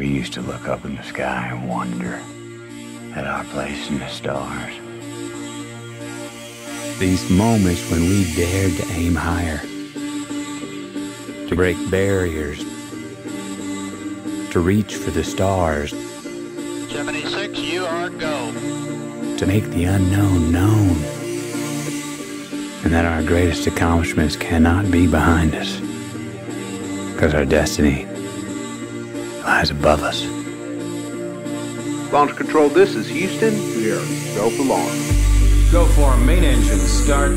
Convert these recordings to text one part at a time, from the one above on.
We used to look up in the sky and wonder at our place in the stars. These moments when we dared to aim higher, to break barriers, to reach for the stars. 76, you are go. To make the unknown known, and that our greatest accomplishments cannot be behind us, because our destiny lies above us. Launch Control, this is Houston. We are go for launch. Go for main engine start.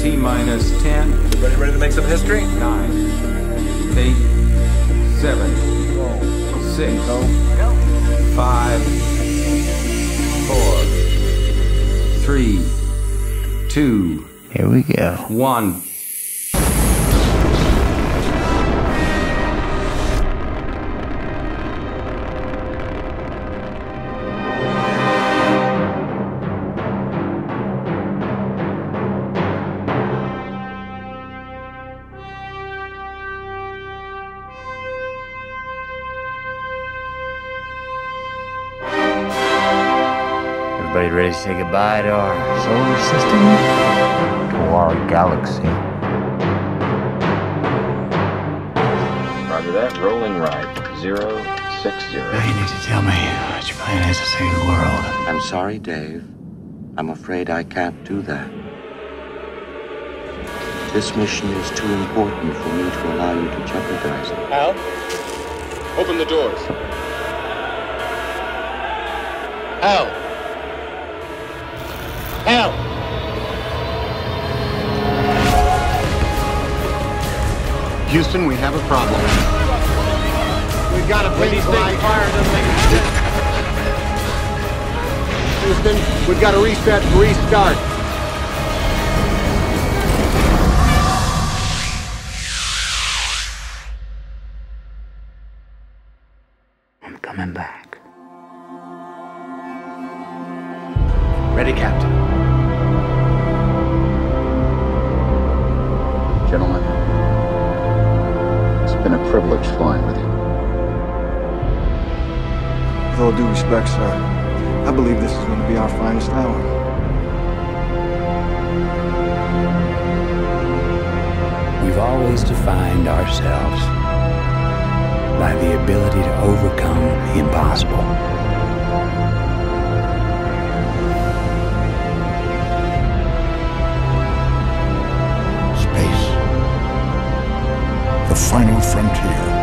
T-10. Everybody ready to make some history? 9, 8, 7, 6, 5, 4, 3, 2. Here we go. 1. Everybody ready to say goodbye to our solar system, to our galaxy? Roger that, rolling right, 060. Now you need to tell me what your plan is to save the world. I'm sorry, Dave. I'm afraid I can't do that. This mission is too important for me to allow you to jeopardize it. Al, open the doors. Al! Al! Houston, we have a problem. We've got a big fire. Houston, we've got to reset and restart. I'm coming back. Ready, Captain. Gentlemen, it's been a privilege flying with you. With all due respect, sir, I believe this is going to be our finest hour. We've always defined ourselves by the ability to overcome the impossible. Final frontier.